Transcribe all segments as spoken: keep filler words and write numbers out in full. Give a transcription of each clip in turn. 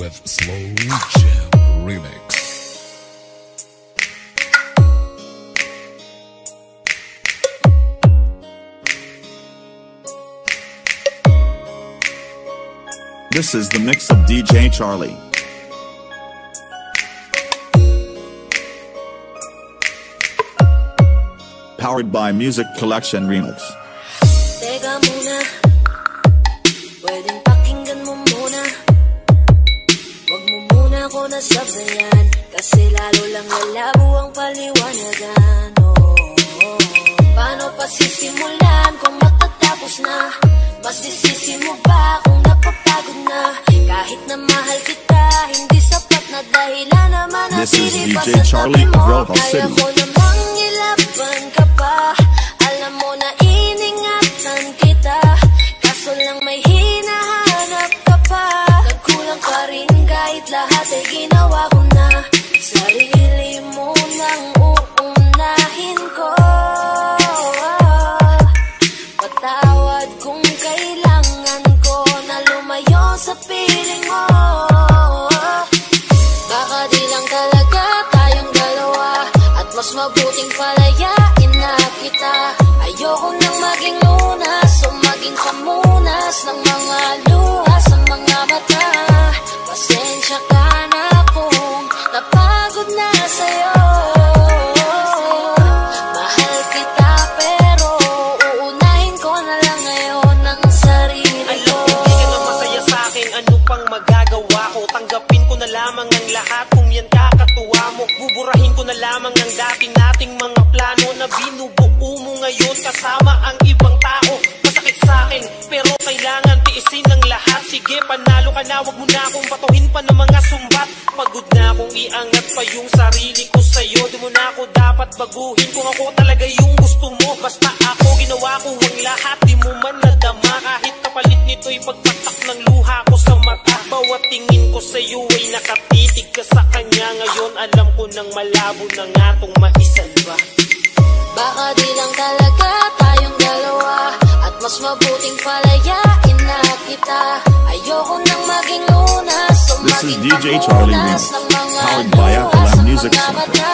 with Slow Jam Remix. This is the mix of D J Charlie. Powered by Music Collection Remix. Teka muna, pwedeng pakinggan mo muna. Wag mo muna ako nasabayan, kasi lalo lang lalabo ang paliwanagan. Oh, oh. Paano pa sisimulan kung matatapos na? Mas disisi mo ba kung napapagod na? Kahit na mahal kita, hindi sapat na dahilan na manatili pa sa tabi mo. Kaya ko namang ilaban ka pa. Alam mo na iningatan kita, kaso lang may hinahanap ka pa. Nagkulang pa rin kahit lahat ay ginawa ko na. Sarili mo nang uunahin ko. Sa piling mo, baka di lang talaga tayong dalawa. At mas mabuting palayain na kita. Ayoko nang maging lunas o maging kamunas ng mga luha sa mga mata. Pasensya ka na kung napagod na sa'yo. Lamang ang dating nating mga plano na binubuo mo ngayon kasama ang ibang tao. Masakit sa'kin pero kailangan tiisin ng lahat. Sige panalo ka na, wag mo na akong batuhin pa ng mga sumbat. Pagod na akong iangat pa yung sarili ko sa'yo. Di mo na ako dapat baguhin kung ako talaga yung gusto mo. Basta ako ginawa ko ang lahat, di mo man nadama. Kahit kapalit nito'y pagpatak ng luha ko sa mata. Bawat tingin ko sa'yo ay nakatitig ka sa kanya. Ngayon alam ko nang malabo na nga tong maisalba. Baka di lang talaga tayong dalawa. At mas mabuting palayain na kita. Ayoko nang maging lunas o maging pagunas ng mga luha sa mga mata.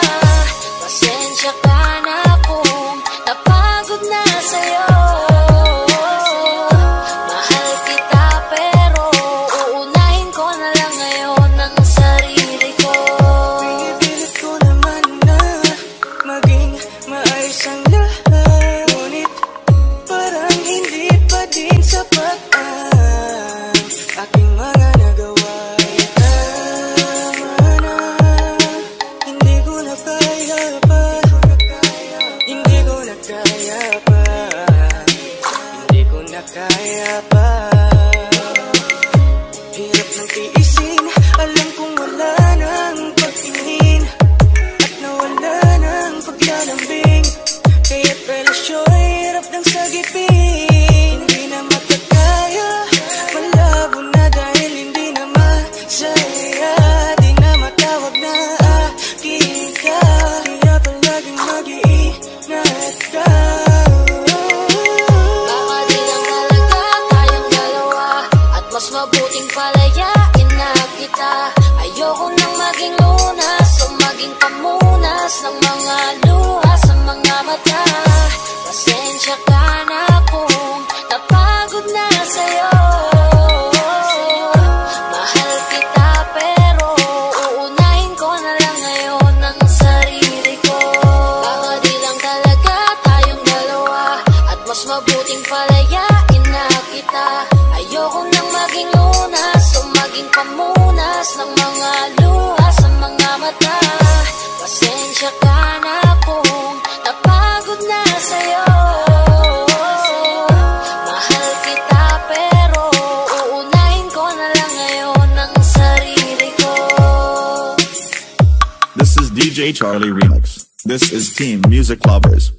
Pasensya ka na kung napagod na sa'yo. D J Charlie Remix. This is Team Music Lovers.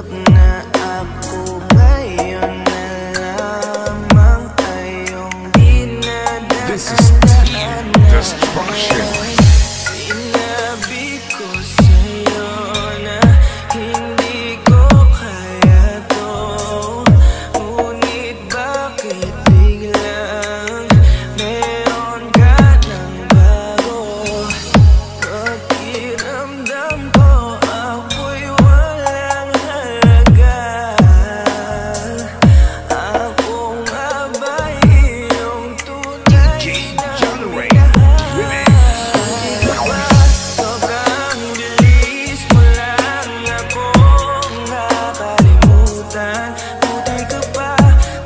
Club na ako ngayon na lamang ayong dinadaanan. This is Team Destruction. Sinabi ko sa'yo na hindi ko kaya to, ngunit bakit biglang meron ka ng bago? Pakiramdam ko ako'y walang halaga. Ako nga ba iyong tunay na minahal? Sobrang bilis mo lang akong nakalimutan. Buti ka pa,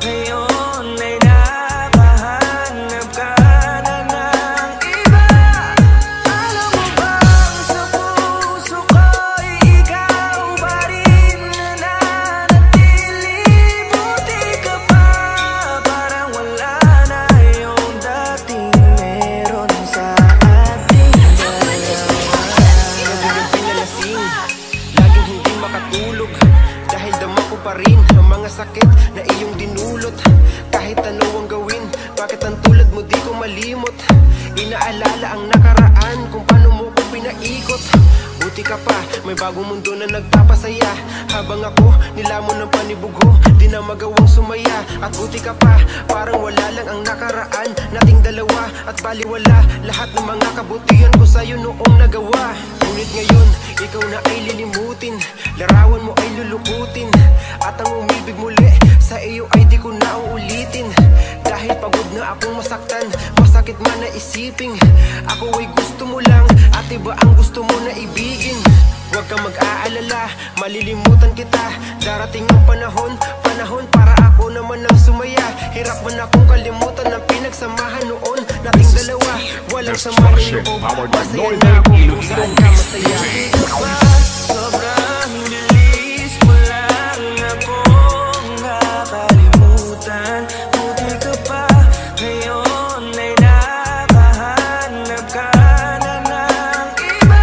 ngayon ay nakahanap ka na ng iba. Alam mo bang sa puso ko'y ikaw pa rin nananatili? Buti ka pa, parang wala na yung dating meron sa ating dalawa. Ang pinalasing, laging hindi makatulog, dahil dama ko pa rin ang mga sakit na iyong dinulot. Kahit ano ang gawin, bakit ang tulad mo di ko malimot? Inaalala ang nakaraan, kung paano mo ko pinaikot. Buti ka pa, may bagong mundo na nagpapasaya. Habang ako, nilamon ng panibugo, di na magawang sumaya. At buti ka pa, parang wala lang ang nakaraan nating dalawa. At baliwala, lahat ng mga kabutihan ko sa'yo noong nagawa. Ngunit ngayon, ikaw na ay lilimutin, larawan mo ay lulukutin. At ang umibig muli, sa iyo ay di ko na uulitin. Dahil pagod na akong masaktan, masakit man na isipin. Ako ay gusto mo lang, at iba ang gusto mo na ibigin. Huwag kang mag-aalala, malilimutan kita. Darating ang panahon, panahon para ako naman ang sumaya. Hirap man akong kalimutan ang pinagsamahan noon nating dalawa. Walang sama ng loob, masaya na akong kung saan ka masaya. Sobrang bilis mo lang akong nakalimutan. Buti ka pa, ngayon ay nakahanap ka na ng iba.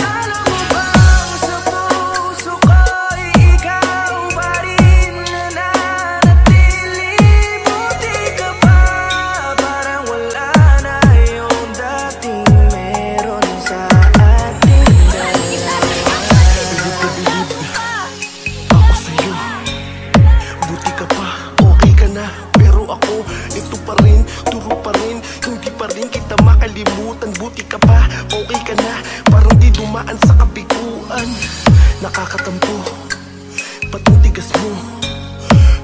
Alam mo bang sa puso ko'y ikaw pa rin nananatili? Buti ka pa, parang wala na yung dating meron sa ating dalawa. Ako sa'yo, buti ka pa, okay ka na. Pero ako, ito pa rin, turo pa rin, hindi pa rin kita makalimutan. Buti ka pa, okay ka na, parang di dumaan sa kabiguan. Nakakatampo, ba't ang tigas mo?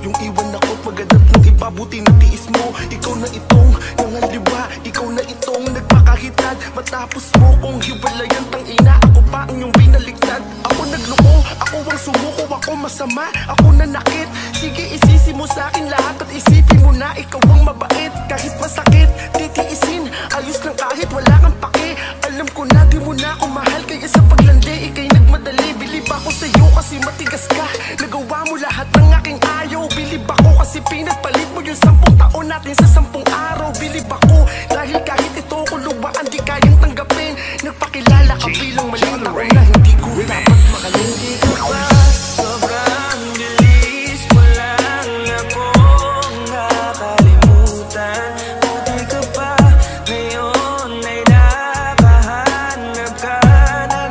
Yung iwan ako't magadat ng iba, buti na tiis mo. Ikaw na itong nangaliwa, ikaw na itong nagpakahitad. Matapos mo kong hiwalayan, tangina, ako pa ang iyong binaliktad. Ako nagloko, ako ang sumuko, ako masama, ako nanakit. Sige, isisi mo sa akin lahat at isipin mo na ikaw ang mabait. Kahit masakit, titiisin, ayos lang kahit wala kang pake. Alam ko na di mo na ako mahal, kaya sa paglandi, ikay nagmadali. Bilib ako sa'yo kasi matigas ka, nagawa mo lahat ng aking ayaw. Bilib ako kasi pinagpalit mo yung sampung taon natin sa sampung araw. Bilib ako dahil kahit ito ko lubaan, di kayang tanggapin. Nagpakilala ka bilang maling tao na hindi ko dapat mahalin. Hindi ko pa, sobrang bilis mo lang akong nakalimutan. Buti ka pa, ngayon ay nakahanap ka na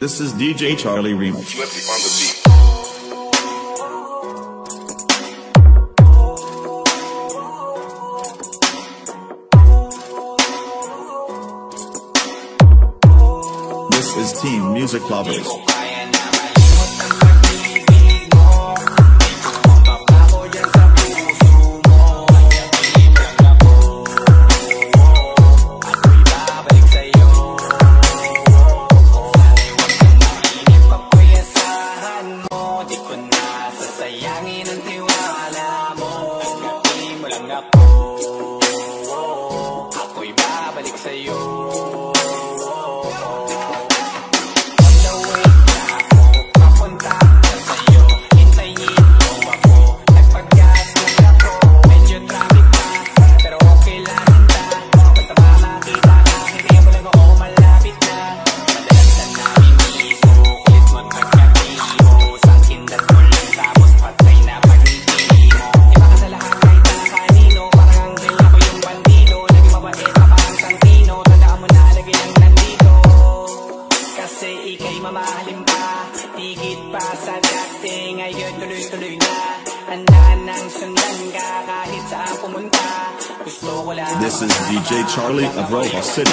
This is D J Charlie Reeves. Flip it on the beat. This is Team Music Lovers. This is D J Charlie of Rojo City.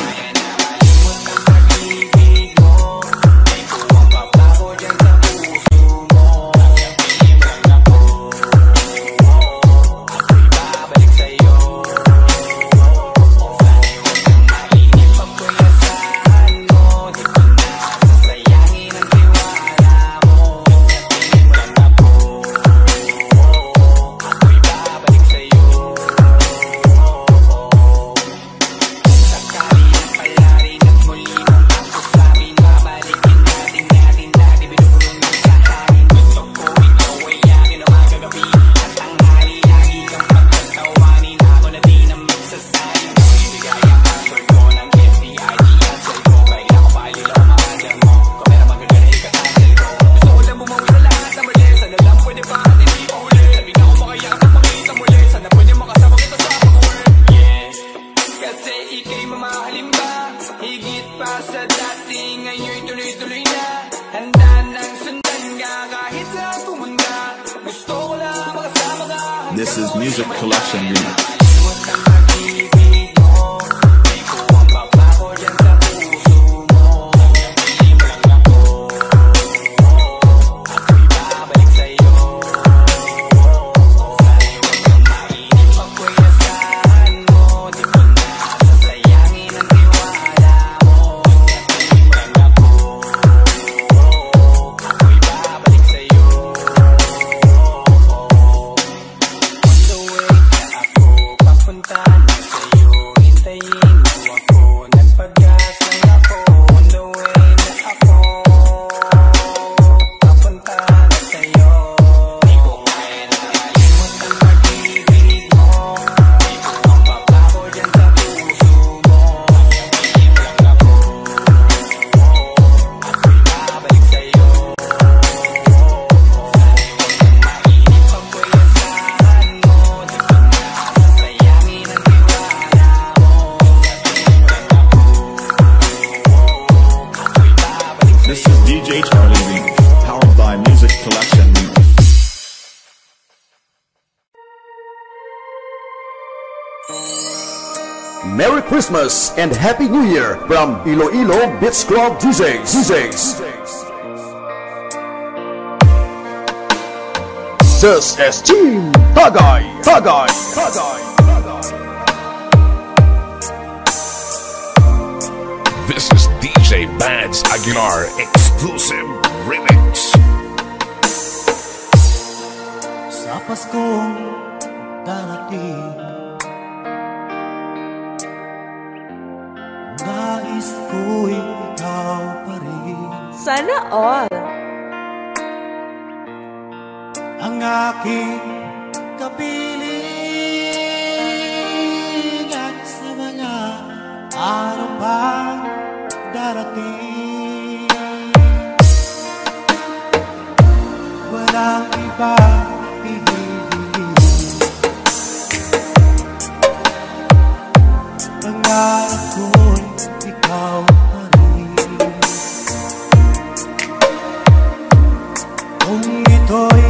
This is Music Collection Remix. Merry Christmas and Happy New Year from Iloilo Bits Club D Js. D Js. This is Team Bagay, Bagay, Bagay. This is D J Bad's Aguilar exclusive remix. Sa Paskong darating, nais ko'y ikaw pa rin. Sana all. Ang aking kapiling at sa mga araw pa darating, walang iba pipiliin. Pangarap ko'y ikaw pa rin. Kung ito'y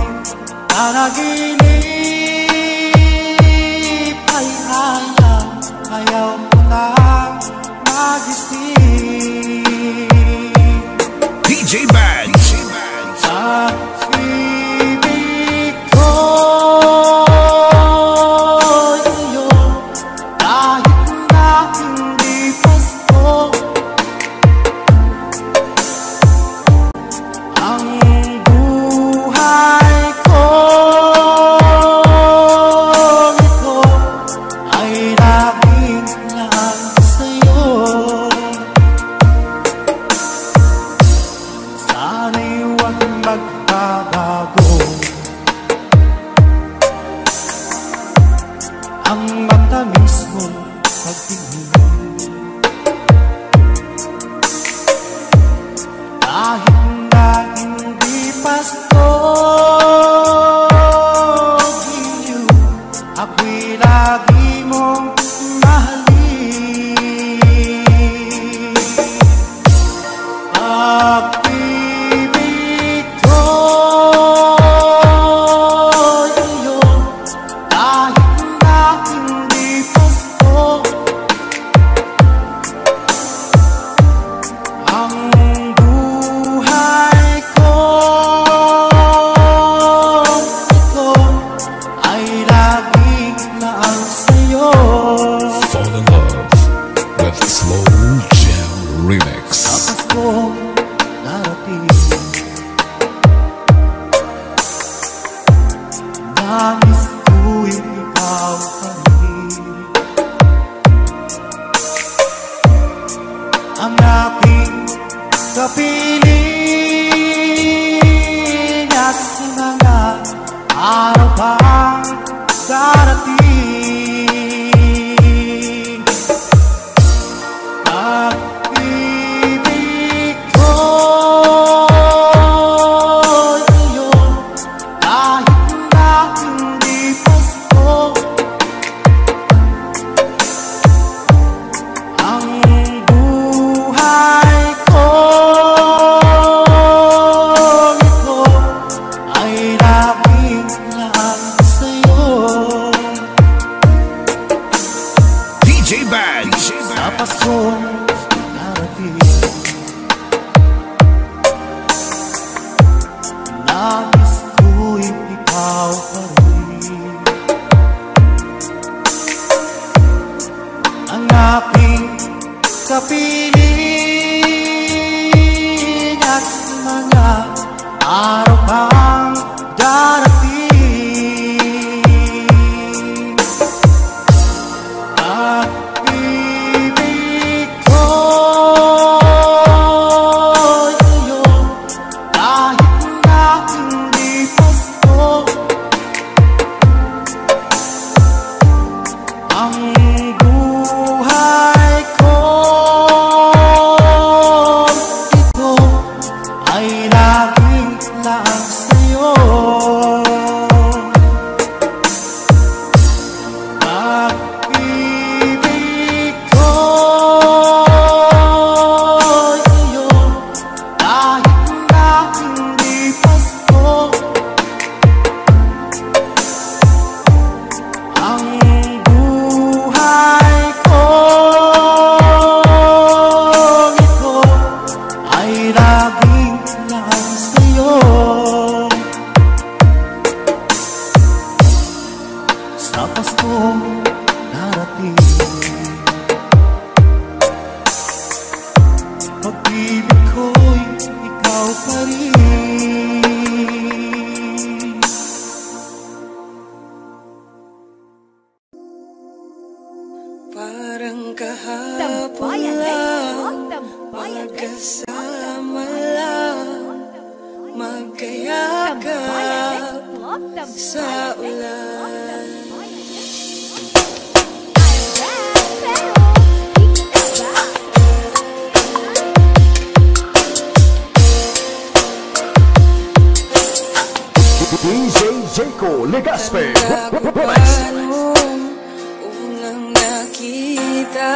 nanaginip, ay ayaw, ayaw mo na mag-isip. D J Bad's Aguilar. Pagkapan mo unang nakita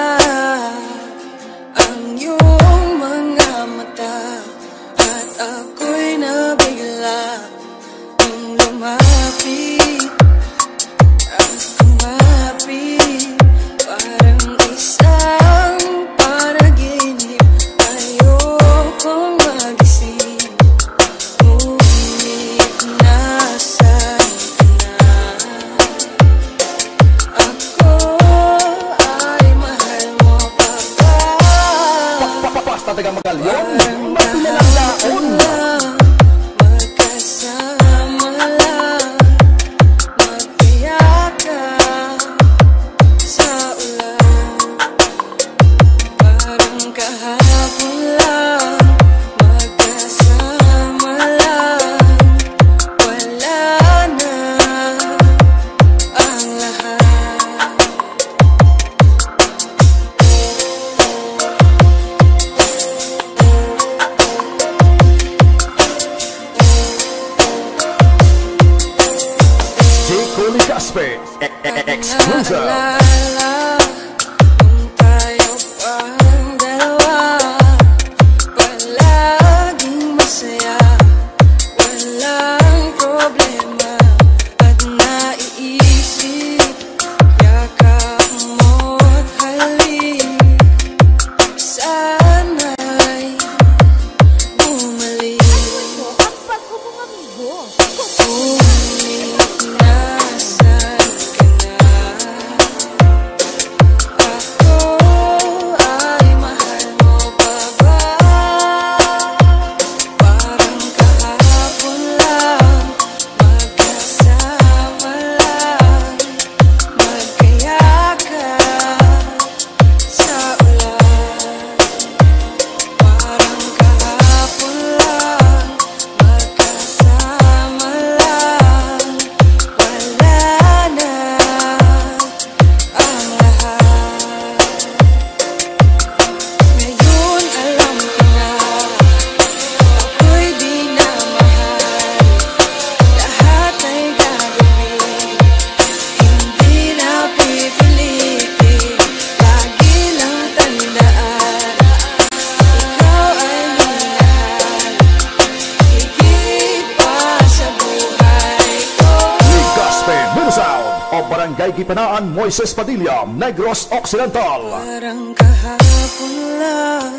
Gipanaan, Moises Padilla, Negros Occidental. Parang kahapon lang,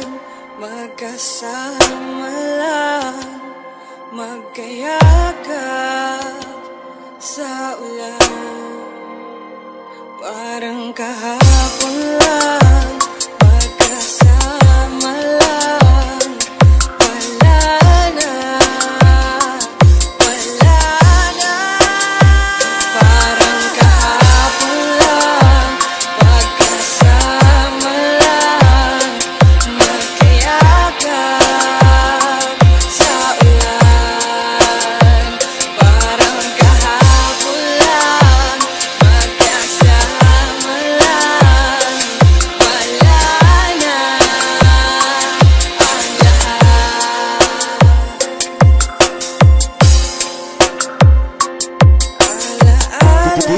magkasama lang, magkayakap sa ulan. Parang kahapon lang, magkasama lang, wala na. D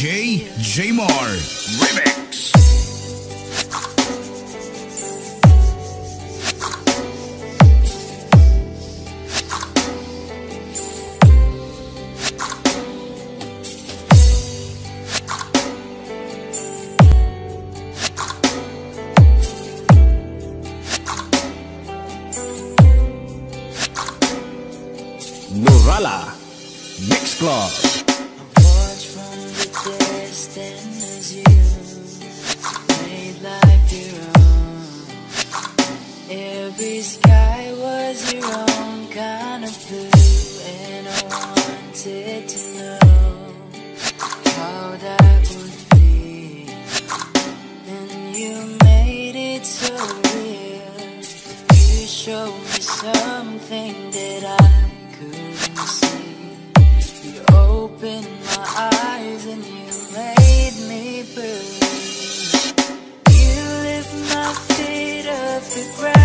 J J-Mar Remix. Murala Mix Club. Every sky was your own kind of blue, and I wanted to know how that would be. And you made it so real. You showed me something that I couldn't see. You opened my eyes and you made me believe. You lift my feet off the ground.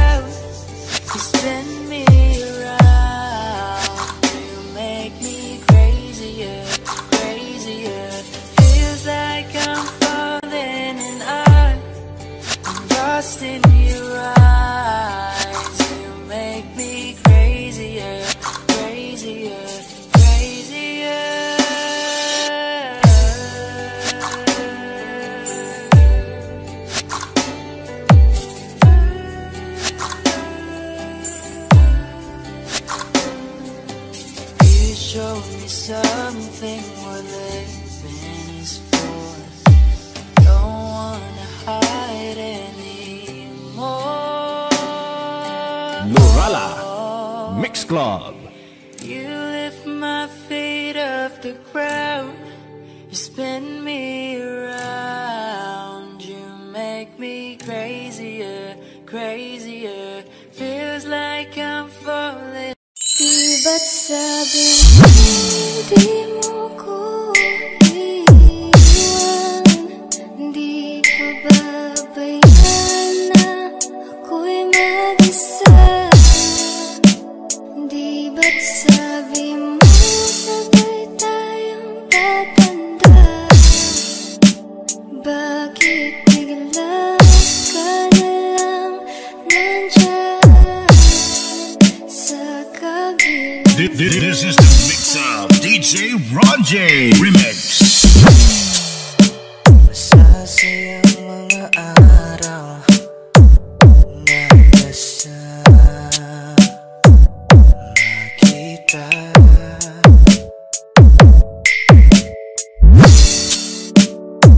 You spin me around. You make me crazier, crazier. Feels like I'm falling and I'm lost in your eyes. You make me crazier, crazier, crazier. Something we're living is for. Don't wanna hide anymore. Lurala Mix Club. You lift my feet off the ground. You spin me around. You make me crazier, crazier. Feels like I'm falling. Di ba't sabi, di mo ko iiwan? Di pa babayaan na ako'y mag-isa? Di ba't sabi mo sabay tayo? D J Ronjay Remix. Masasayang mga araw na basta nakita.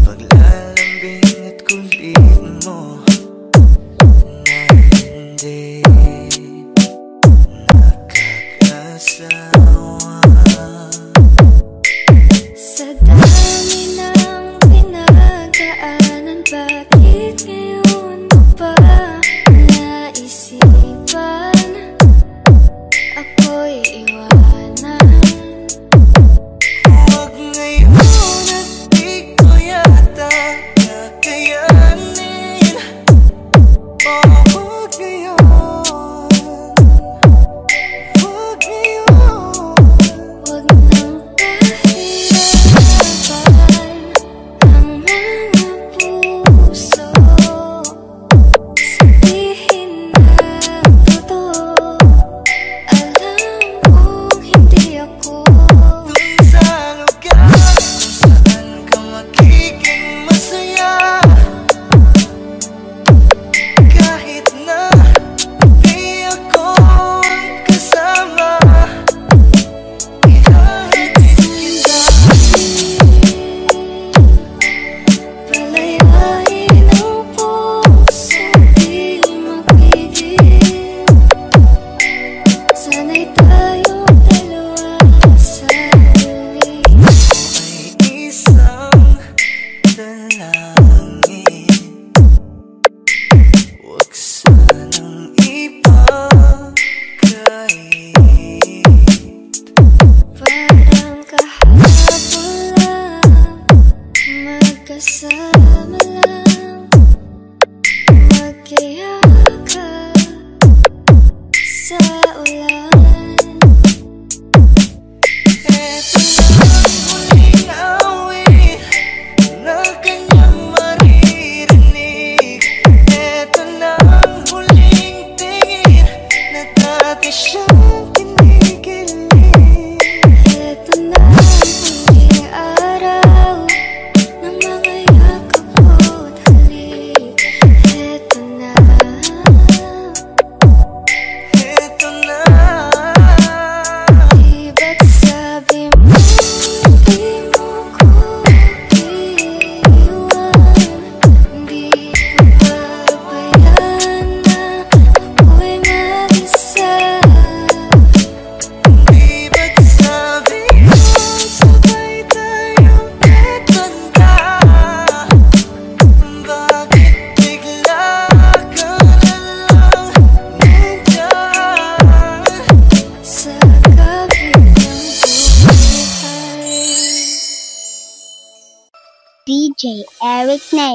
Paglalambing at kulit mo na hindi nakakasawa.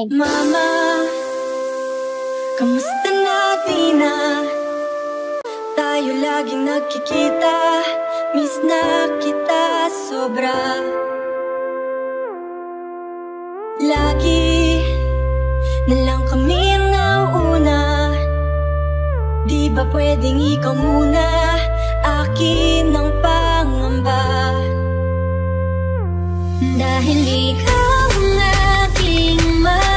Mama, kamusta na di na? Tayo lagi nagkikita, miss na kita sobra. Lagi na lang kami ang nauna. Di ba pwedeng ikaw muna, akin ang pangamba? Dahil ikaw ang aking mahal.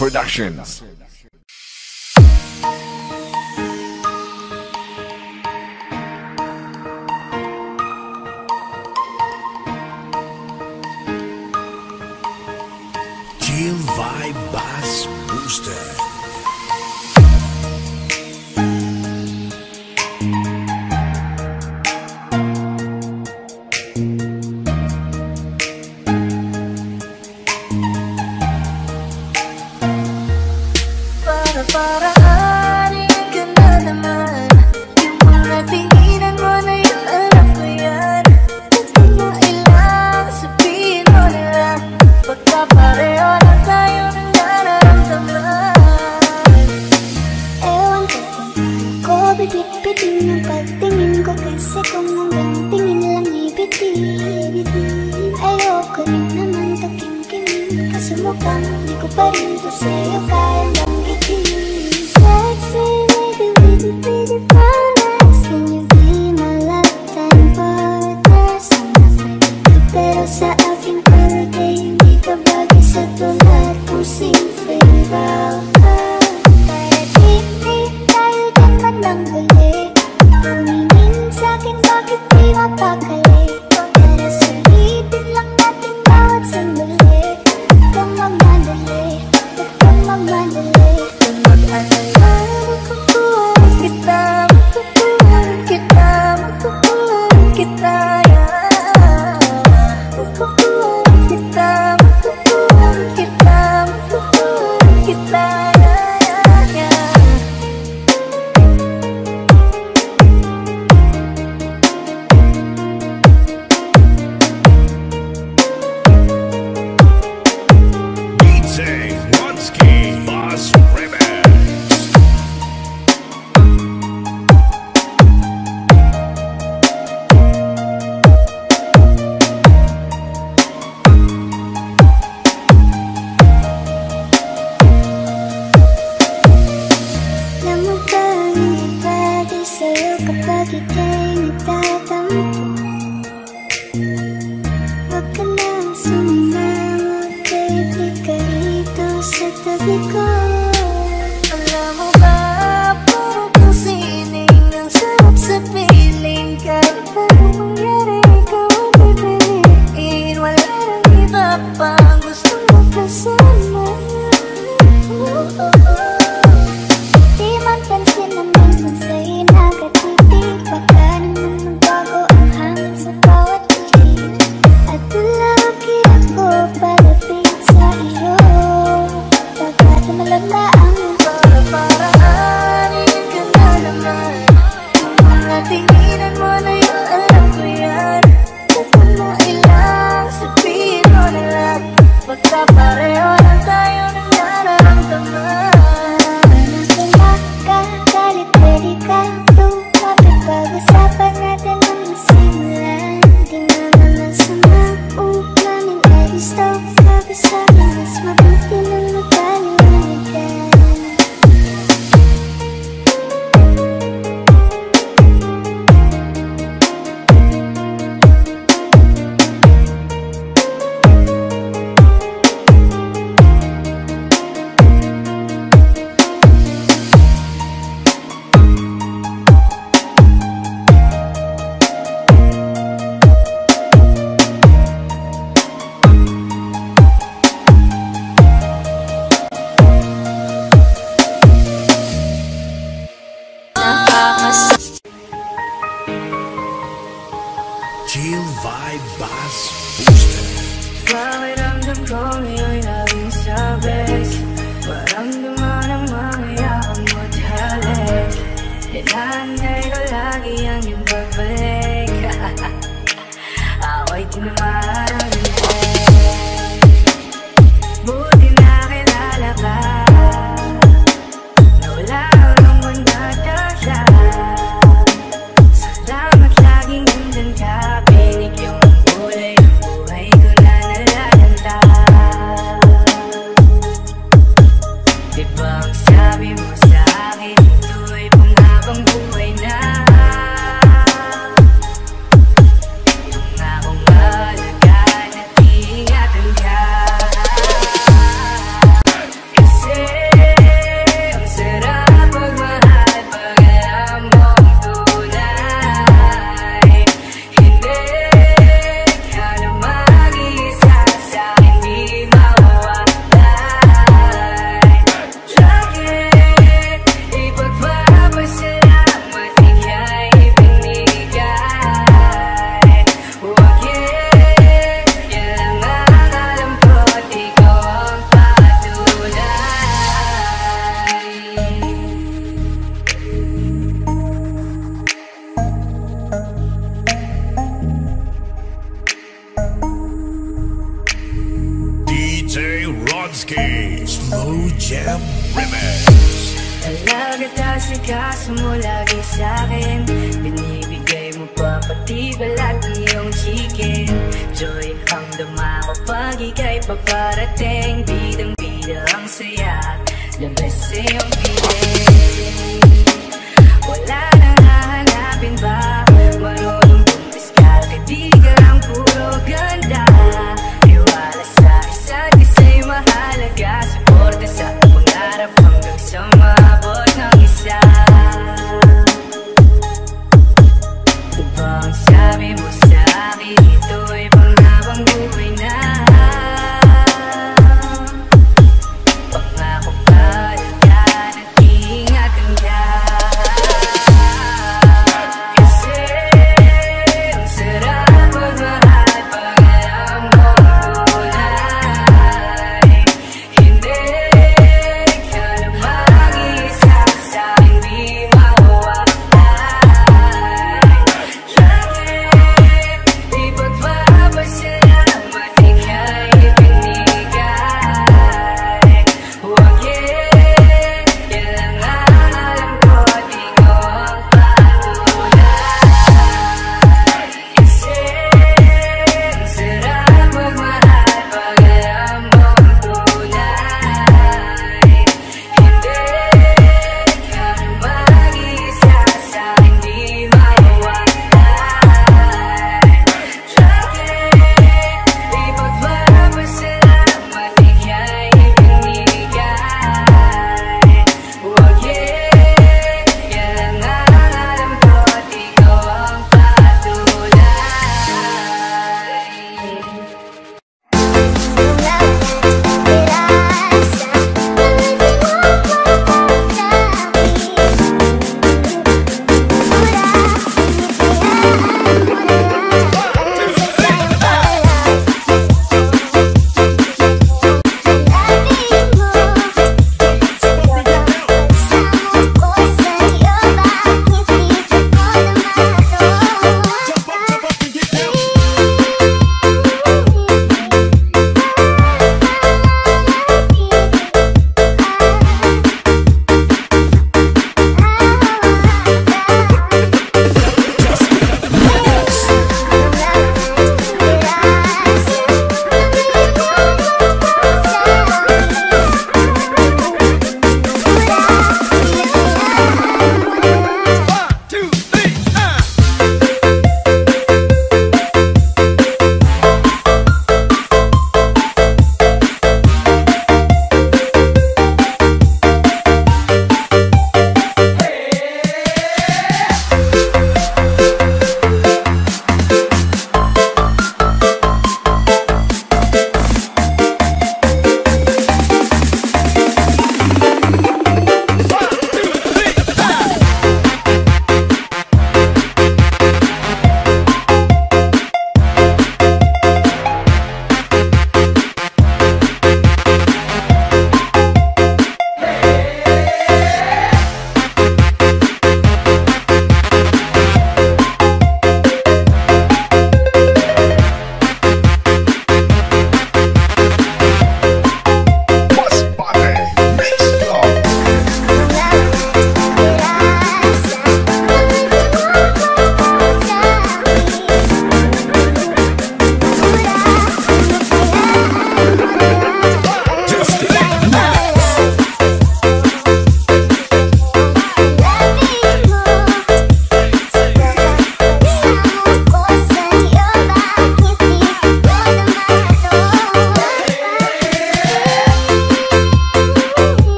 Productions. Pakiramdam ko ngayon ay sabes, paramdaman ang mga yaman mo. Nilanay ko lagi ang iyong pagbalik. Away tinamang buti na kilala ka. Nawala ang lungkot na tasa. Salamat laging nandun ka. Pinigyan mong kulay ang buhay ko na nalalanta. Di ba ang sabi mo sa akin, ito'y panghabang buhay na. Yeah.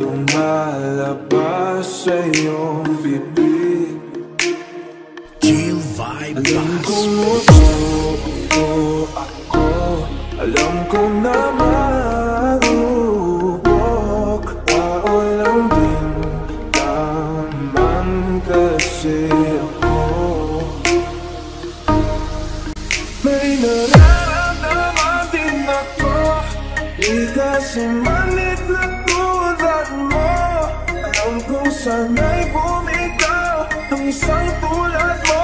lumalabas sa iyong bibig. Chill vibe. Alam kong loko ako, alam kong na marubok. Tao lang din naman kasi ako. May nararamdaman din ako, di kasi manit na tulad mo. Alam kong sana'y bumitaw ang isang tulad mo.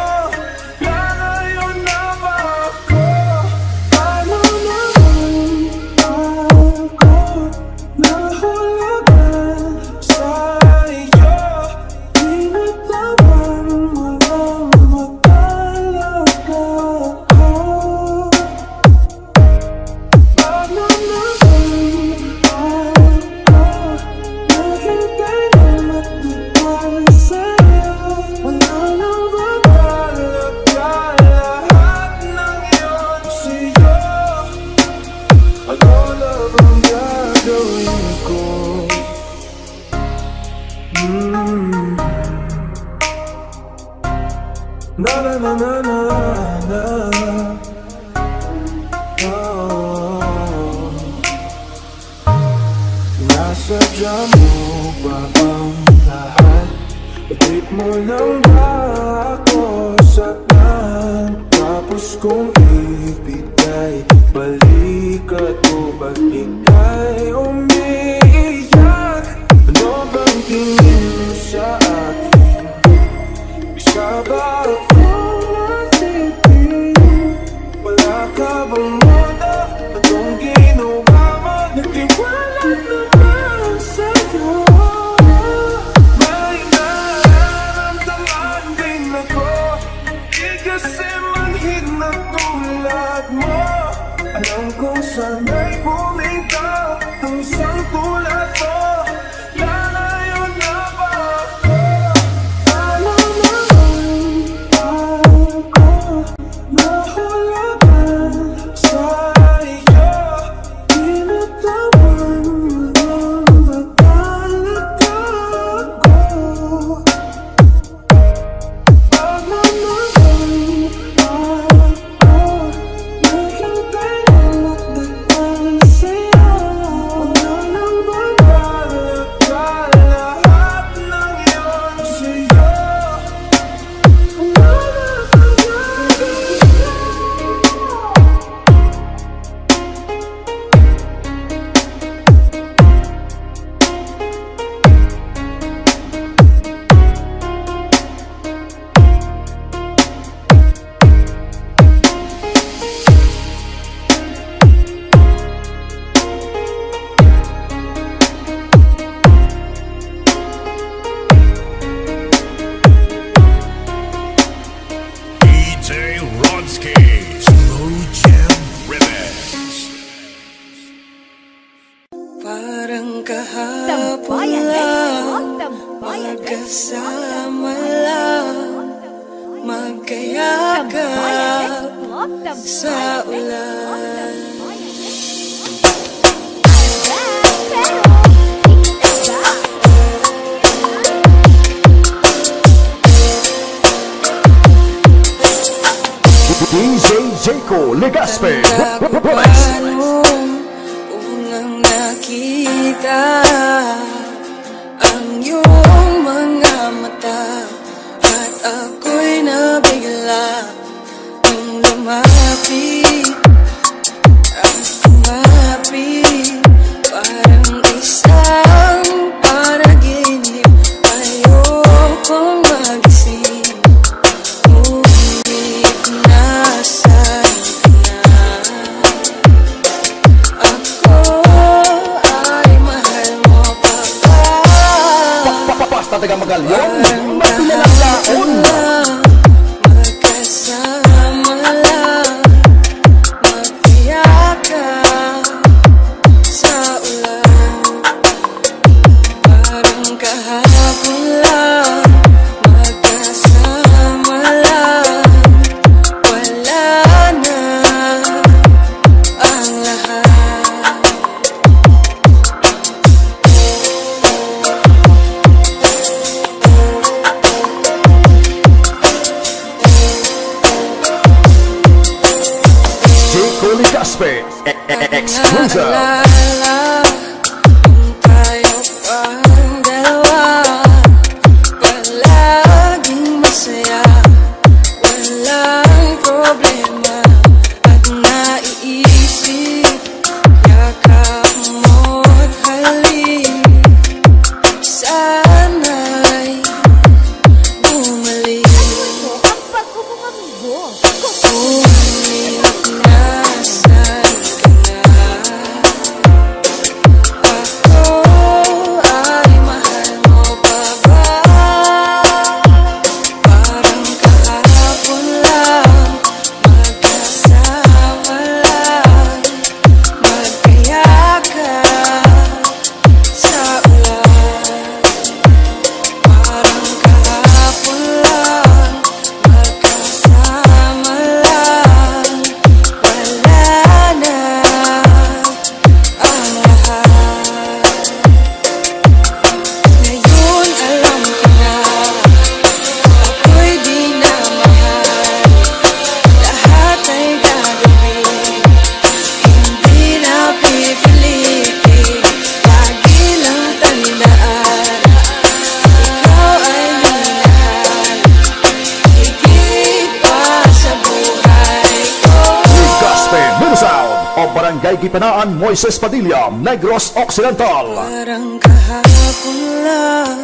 Barangay Gipanaan, Moises Padilla, Negros Occidental. Parang kahapon lang,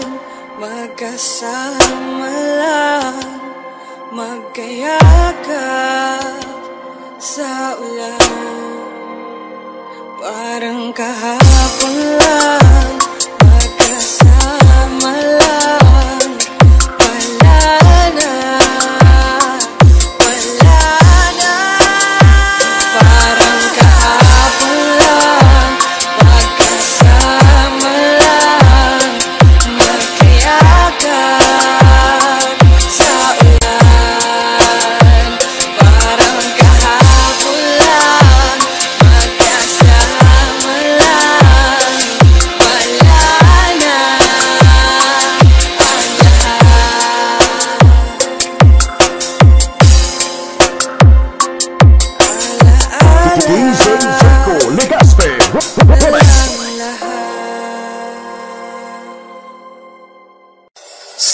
magkasama lang, magkayakap sa ulan. Parang kahapon lang, magkasama lang, wala na.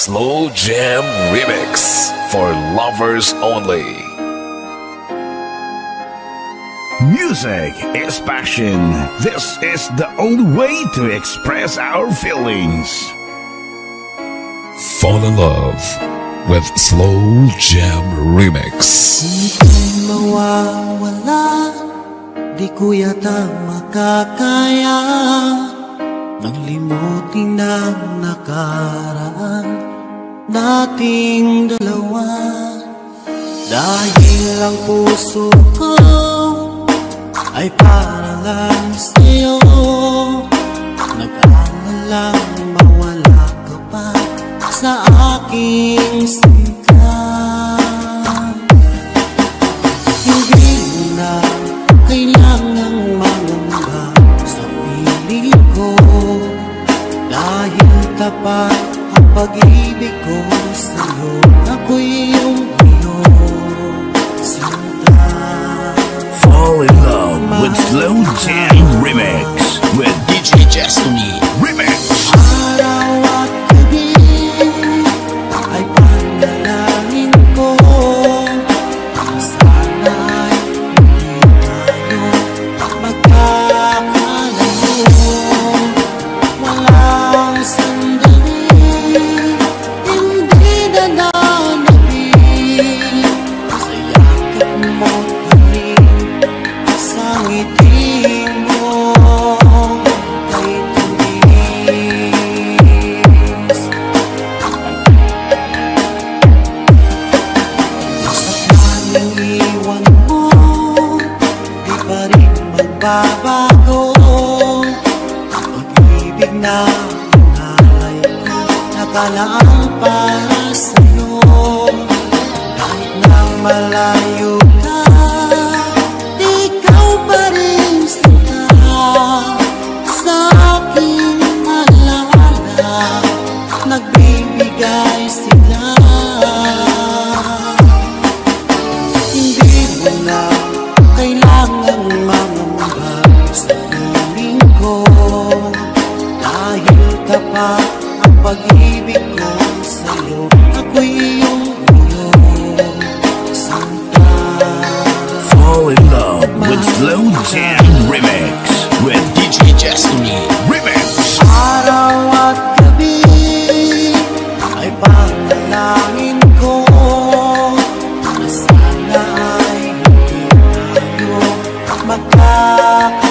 Slow Jam Remix for lovers only. Music is passion. This is the only way to express our feelings. Fall in love with Slow Jam Remix. Di mawawala, di ko yata makakaya nang limutin ang nakaraan nating dalawa. Dahil ang puso ko ay para lang sa'yo, nag-alala mawala ka pa sa aking sinta. Hindi mo na kailangang mangamba sa piling ko, dahil tapat pag-ibig ko sa'yo, ako'y iyong iyong sinta. Fall in love with Slow Jam Remix with D J J-Mar Remix. Araw at gabi ay panalangin ko, sana ay hindi tayo magkakalayo. Walang sandali, kalaan para sa'yo. Kahit nang malayo ka, ikaw pa rin sila sa aking alaala, nagbibigay sila. Hindi mo na kailangang mamamba pag-ibig ko sa'yo. Ako'y iyong buhay sometimes. Fall in love with Slow Jam Remix with D J Jasmine Remix. Araw at gabi ay panalangin ko na sana ay hindi tayo magkakasama.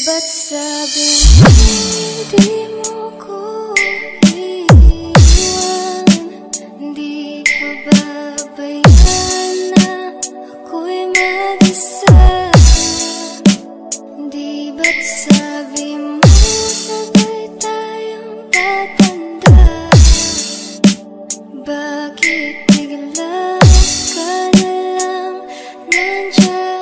Ba't sabi mo, di mo ko iiwan? Di pa babayaan na ako'y mag-isa? Di ba't sabi mo, sabay tayong tatanda? Bakit bigla ka na lang nandyan?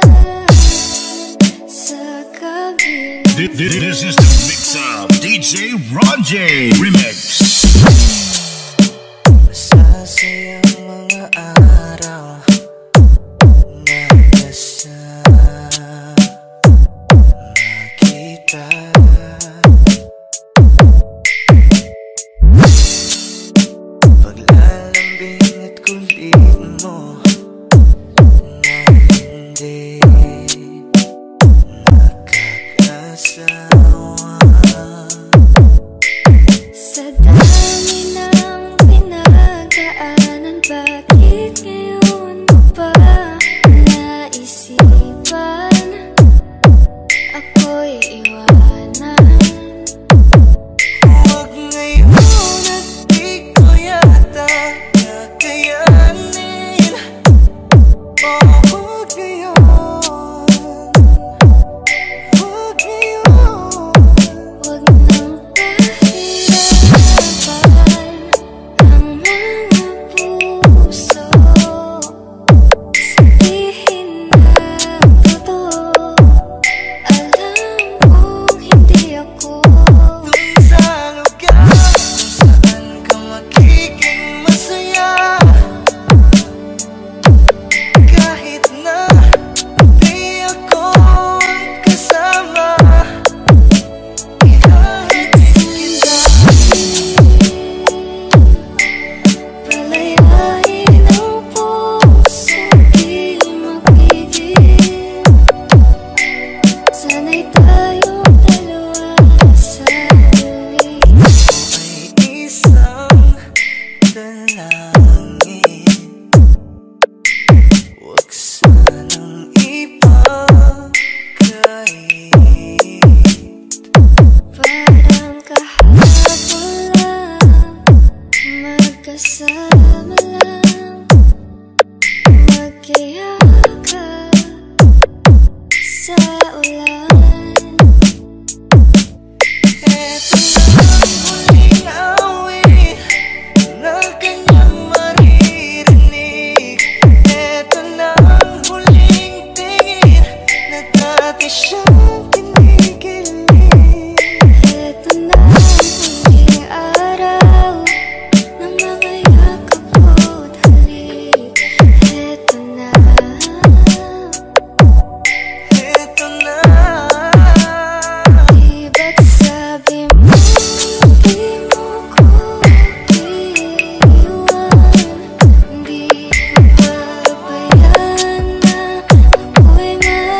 This is the mix of D J Ron J Remix. Sa sayang mga araw na nasa nakita, paglalambing at kulit mo na hindi nakakasawa. Sa dami ng pinagdaanan, bakit ngayon mo pa naisipan ako'y iwanan? Huwag ngayon at di ko yata kakayanin. Oh, huwag ngayon. Huwag ngayon. Huwag nang pahirapan ang mga puso. Sabihin na totoo, alam kong hindi ako. Doon sa lugar kung saan ka magiging masaya, kahit na di ako ang kasama. Kahit sila palayain ang puso, di mapigil. Sana'y tayong dalawa sa huli. May isang dalangin, huwag sanang ipagkait. Parang kahapon lang, magkasama lang, magkayakap sa ulan. Eto na ang huling awit na kanyang maririnig. Eto na ang huling tingin na dati siyang kinikilig. Eto na ang huling araw ng mga yakap mo't halik. Eto na, Eto na, iba't sabi mo hindi mo ko iiwan. Hindi ko papayagan na ako'y mag-isa. iba't sabi mo sabay tayong tatanda. Bakit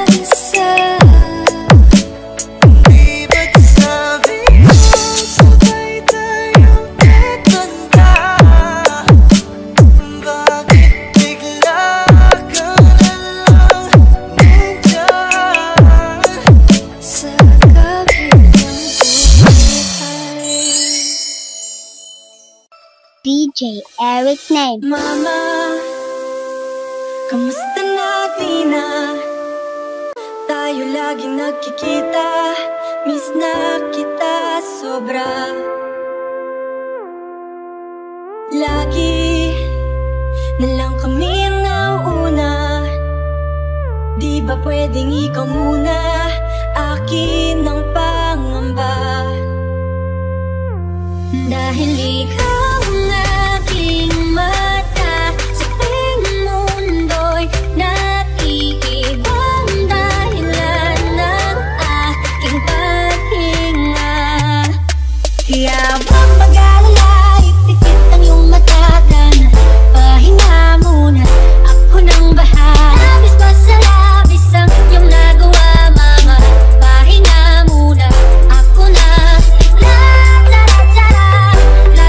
bigla ka na lang nandyan? Sa kabilang buhay, D J Eric Name. Mama, kamusta na di na? Tayo lagi nagkikita, miss na kita sobra. Lagi na lang kami ang nauuna. Di ba pwedeng ikaw muna, akin ang pangamba? Dahil ikaw ang aking mata, sa tuwing mundo'y nag-iibang dahilan ng aking paghinga. Kaya huwag mag-alala, itikit ang iyong mata, dahil pahinga muna, ako nang bahala. Labis pa sa labis ang iyong nagawa, mama, pahinga muna, ako na. La la la la la la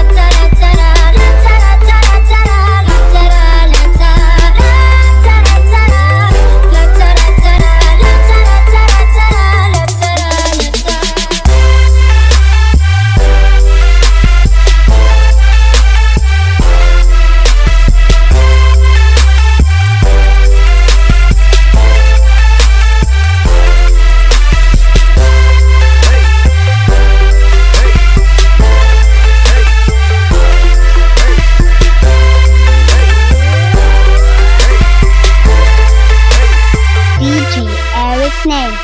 la la la la la la la la la la la. D J Eric Name.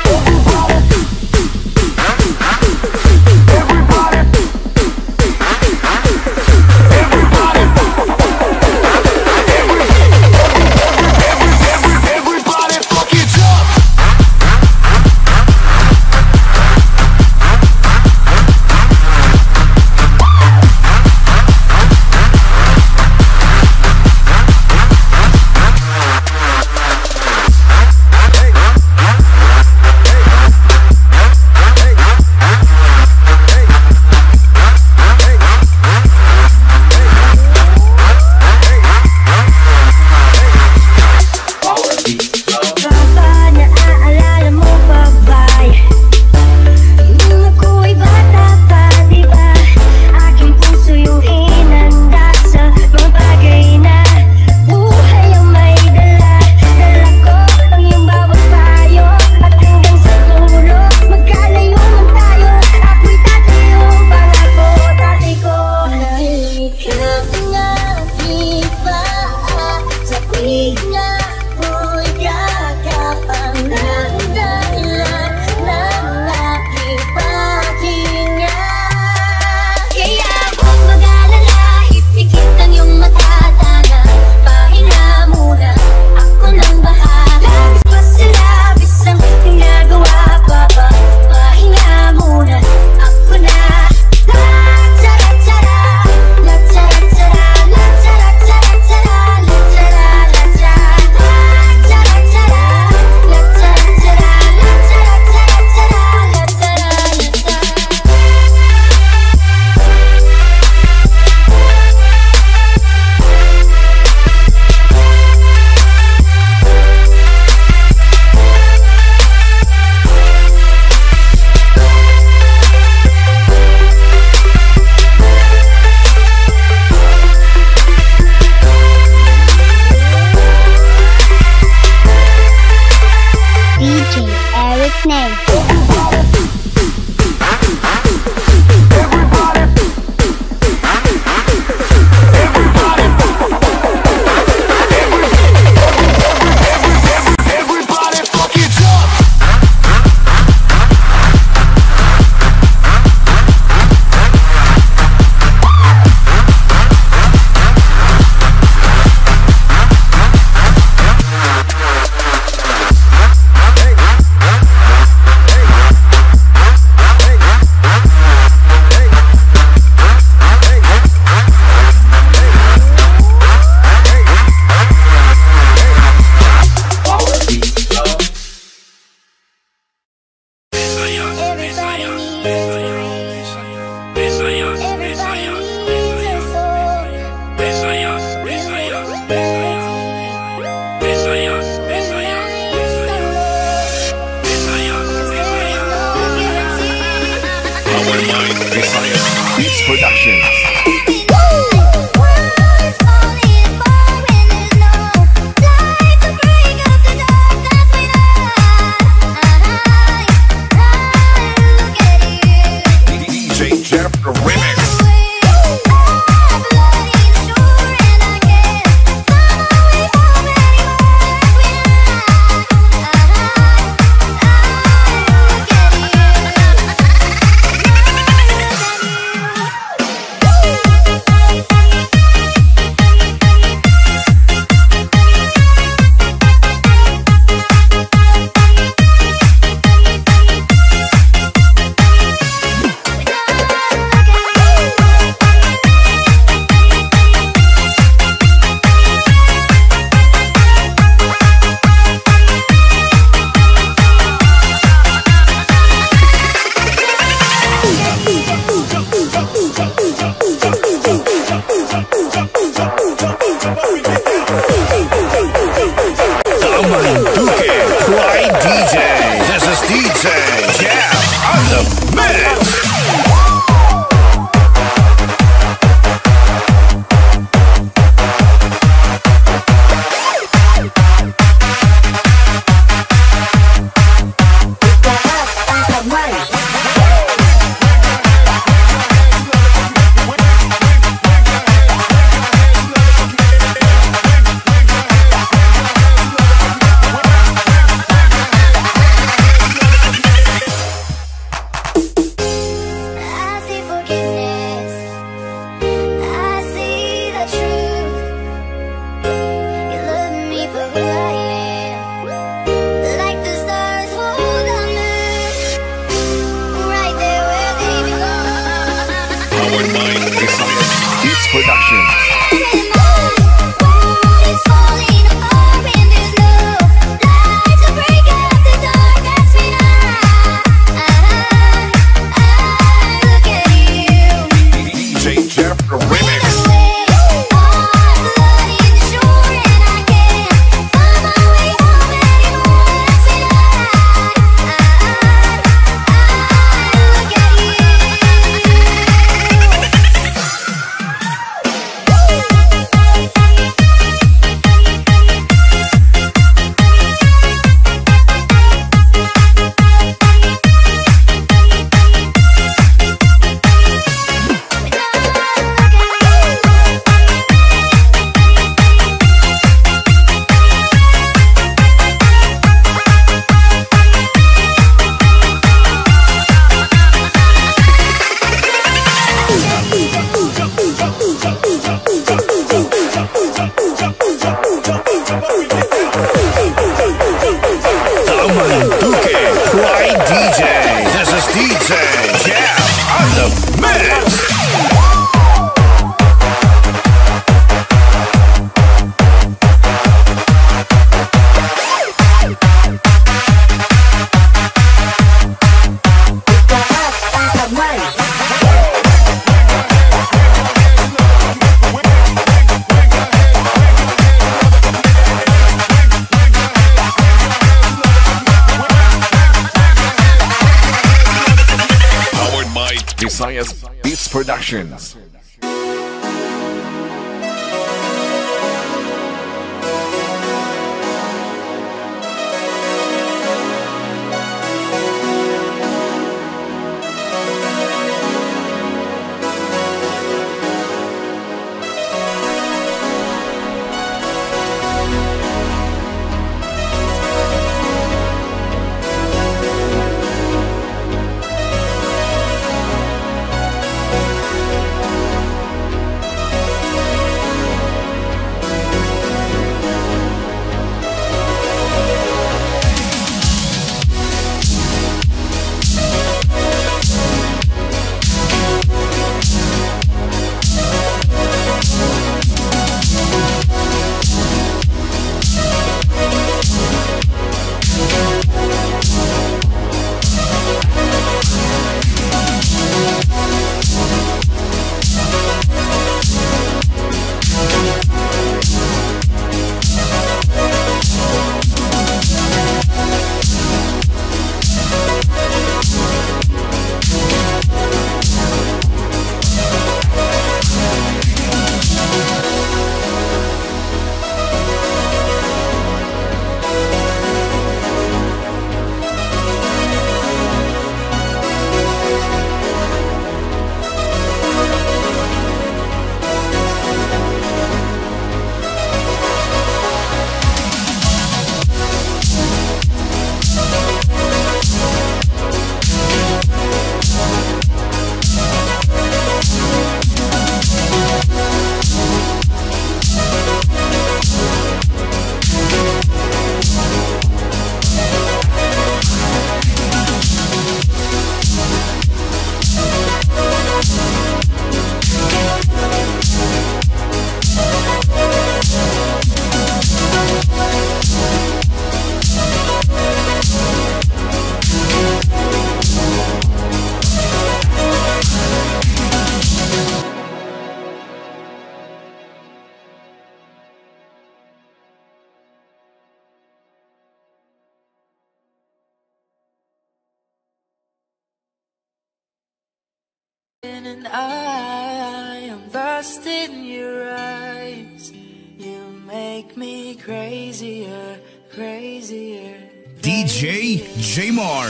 And I am lost in your eyes. You make me crazier, crazier, crazier. D J J-Mar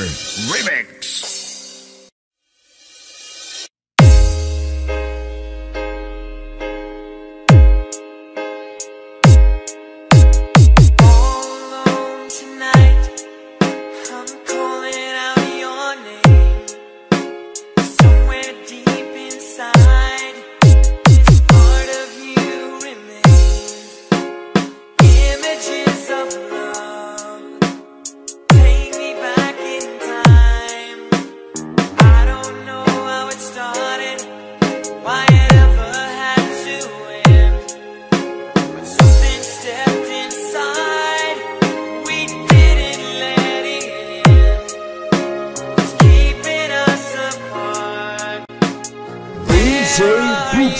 Remix.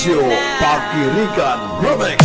Pakirikan Remix.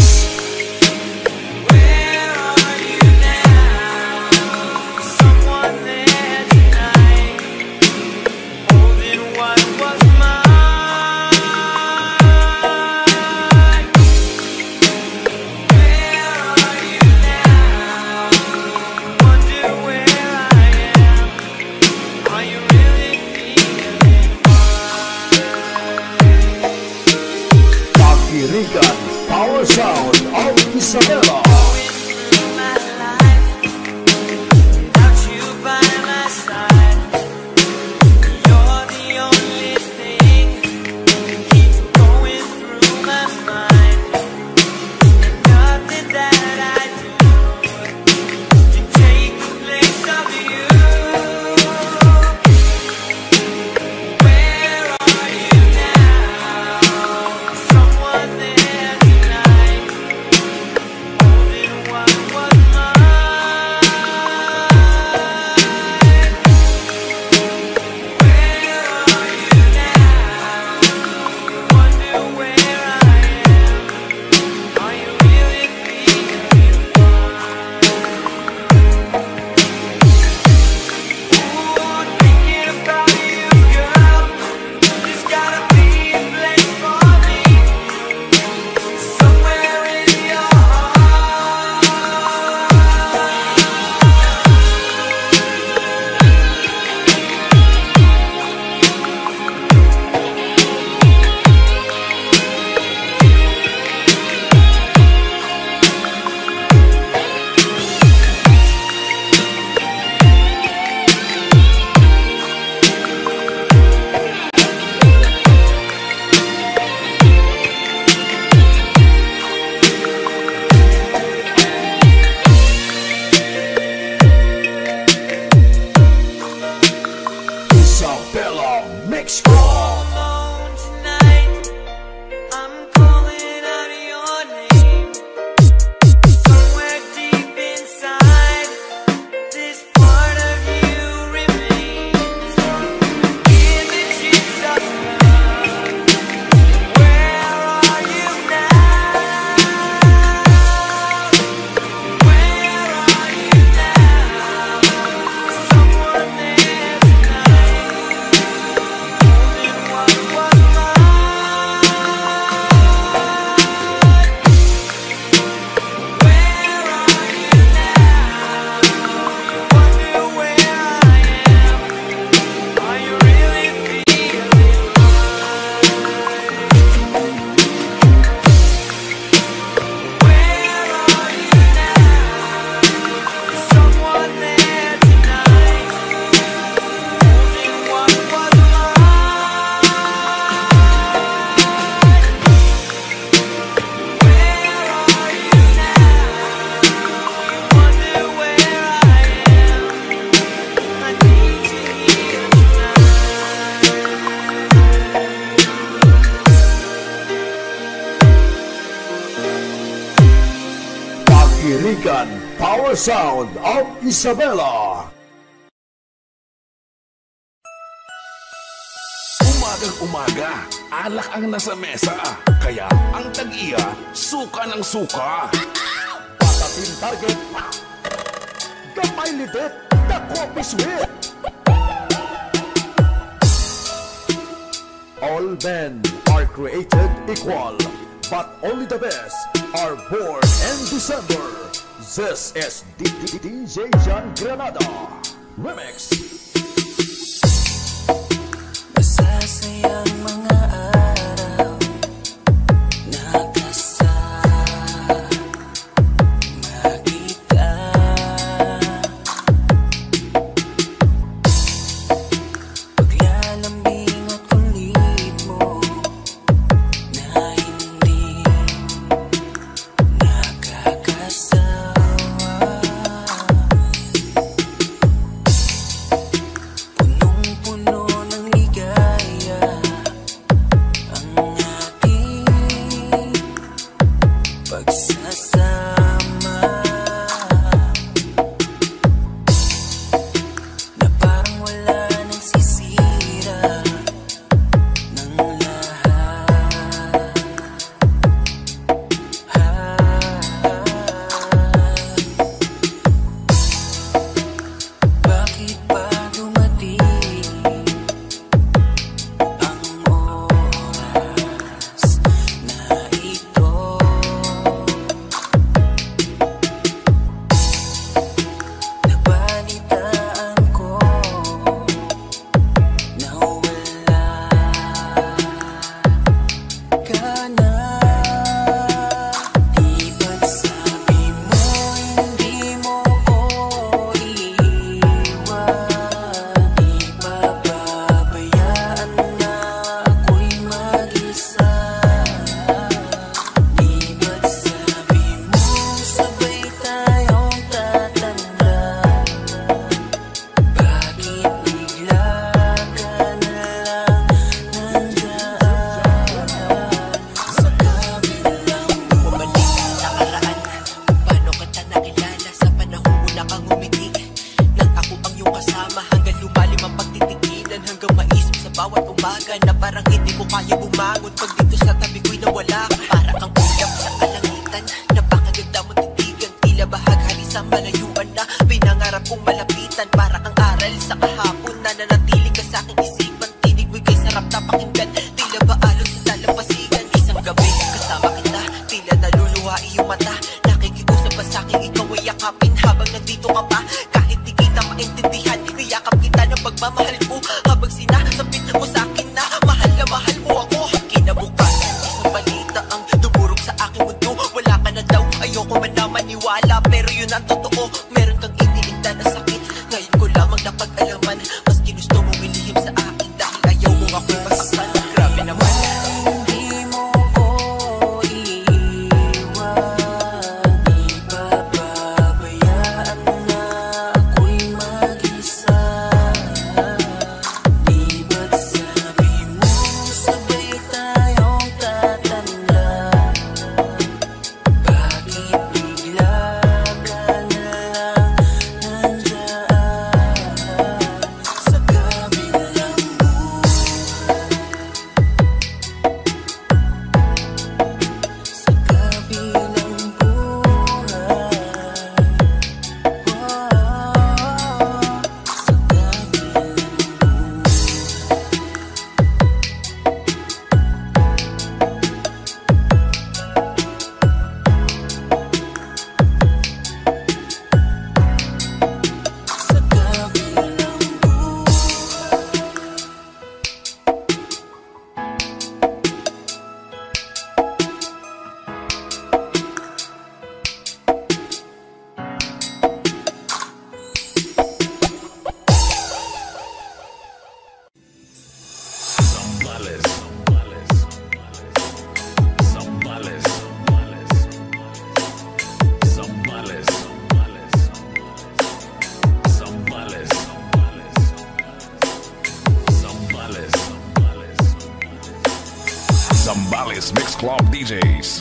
Power Sound of Isabela. Umagang umaga, alak ang nasa mesa. Kaya ang tag-iya, suka ng suka. Patatin target, gamay litit, the coffee sweet. All men are created equal, but only the best are born in December. This is D J Granada Remix. Masasayang mga araw nakasa makita. Paglalambing at kulit mo na hindi nakakasa.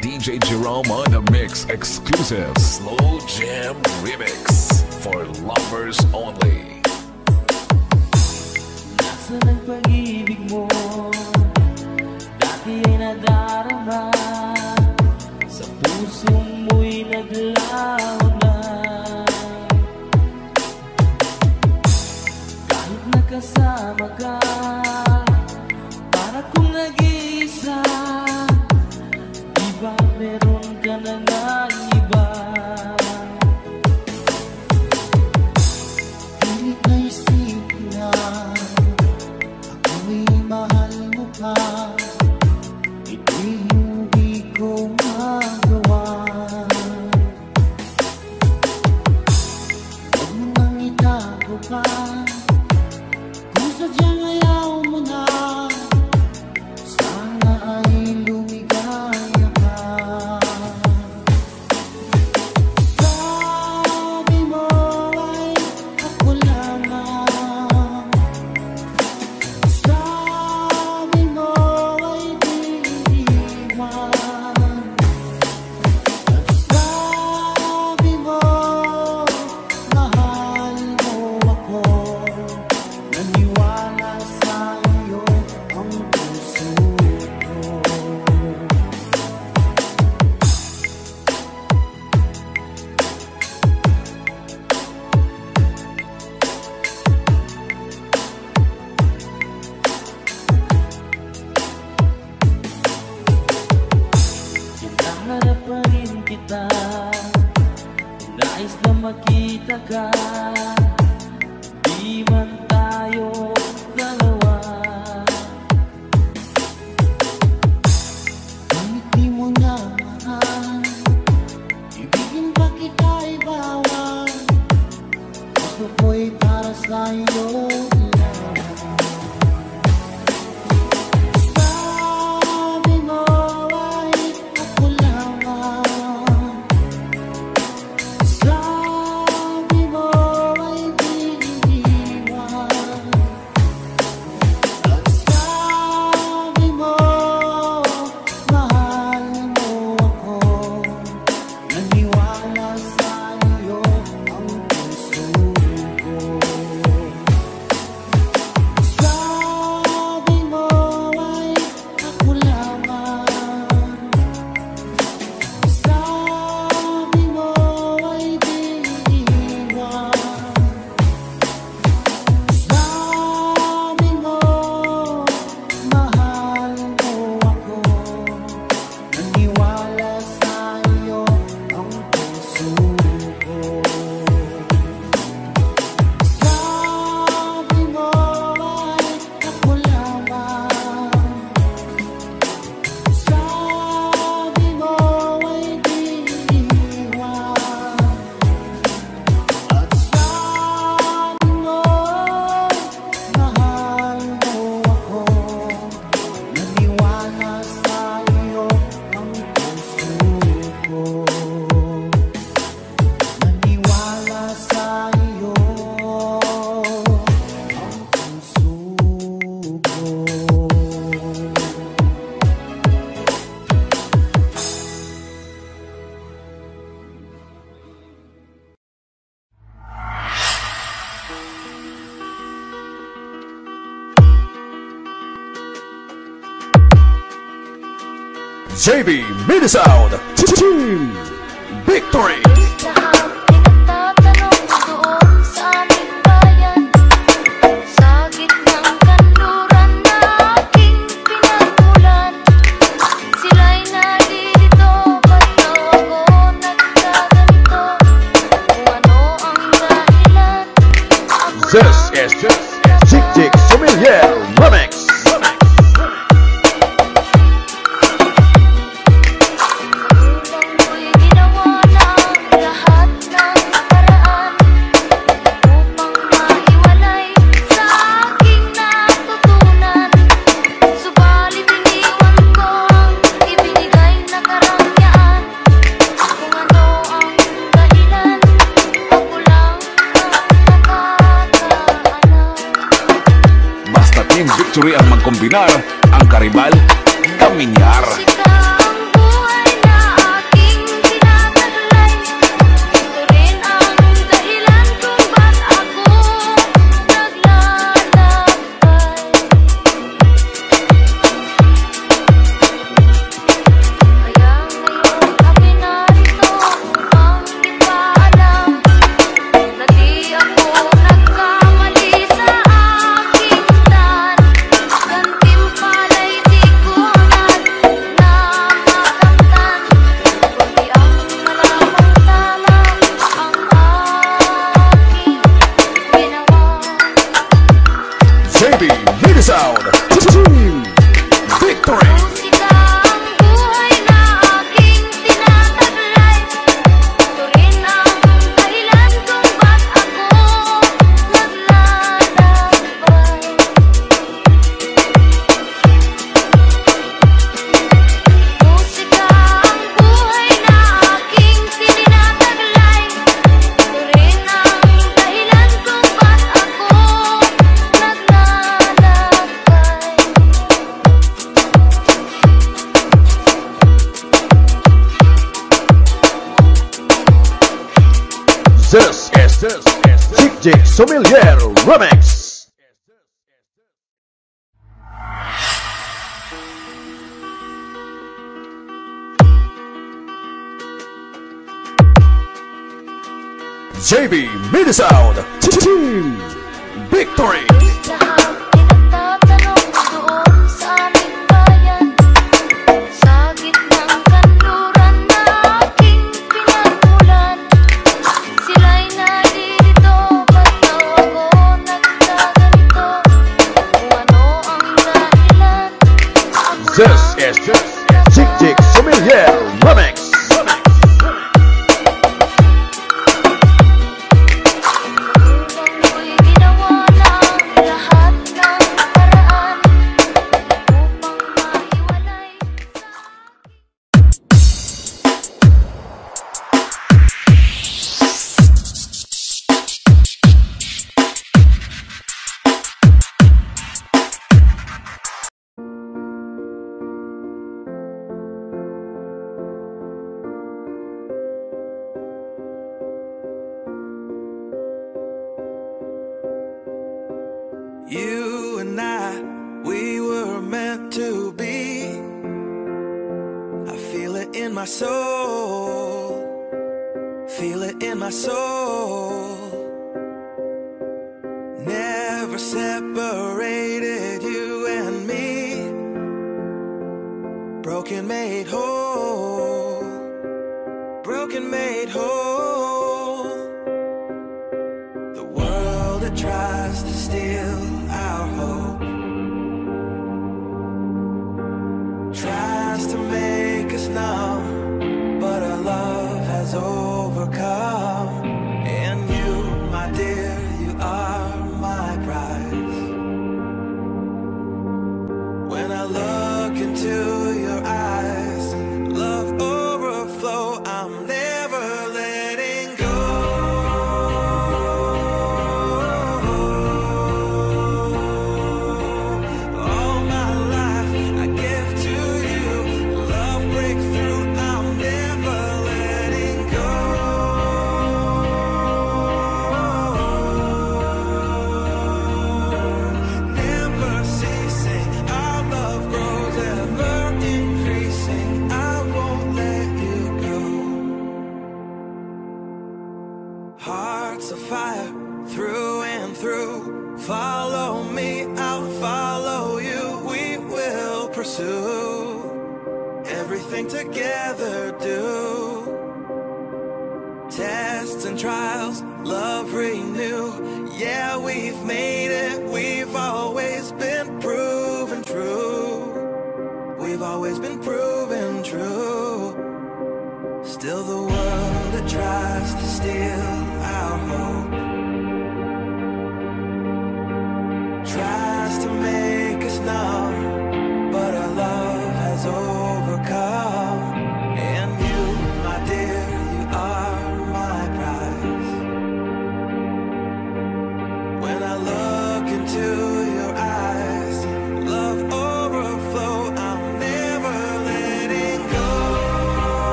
D J Jerome on the mix, exclusive slow jam remix for lovers only. Sa pag-ibig mo, dati ay nadarama. Sa puso mo'y naglaw na. Kahit nakasama ka, para kung pa. Kung sadyang ayaw mo na, sana ay lumigaya ka. Sabi mo ay ako lamang, sabi mo ay di iwan, at sabi mo mahal mo ako. Naniwala sa'yo ang puso ko. Hinahanap pa rin kita, nais na makita ka, di man tayo dalawa. Ngunit di mo na mahal, ibigin pa kita ay bawal, gusto ko'y para sa'yo lang. Sabi mo ay ako lamang, sabi mo ay di iiwan, at sabi mo mahal mo ako. Naniwala sa'yo ang puso ko. Sabi mo ay ako lamang, sabi mo ay di iiwan, sabi mo mahal mo ako. Naniwala sa'yo ang puso ko. Sabi mo ay ako lamang, sabi mo ay di iwan, at sabi mo mahal mo ako. Naniwala sa'yo ang puso ko. Naniwala sa'yo ang puso ko. J B, Mini Sound, Team Victory. Lahat pinagtatanong doon sa aming bayan, sa gitnang kanluran na aking pinagmulan, sila'y nalilito ba't ako nagkaganito, kung ano ang dahilan. This is J J Familiar Remix. Nang ko'y ginawa ng lahat ng paraan upang maiwalay sa aking natutunan, subalit iniwan ko ang ibinigay na karangyaan. Kung ano ang dahilan, ako lang ang nakakaalam. Basta Team Victory ang magkombinar, ang karibal, kaminyar. Musika ang buhay na aking tinataglay, ito rin ang dahilan kung ba't ako naglalakbay. Kaya ngayon kami narito upang ipaalam na di ako nagkamali sa aking daan. Gantimpala'y di ko na namakamtan, kundi ang malamang tama ang aking ginawa. J B, Mini Sound, Team Victory. Musika ang buhay na aking tinataglay, ito rin ang dahilan kung ba't ako naglalakbay. D J Sommelier Remix. J B, Mini Sound, Team Victory. This is just Chick Chick Sommelier Remix.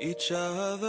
Each other.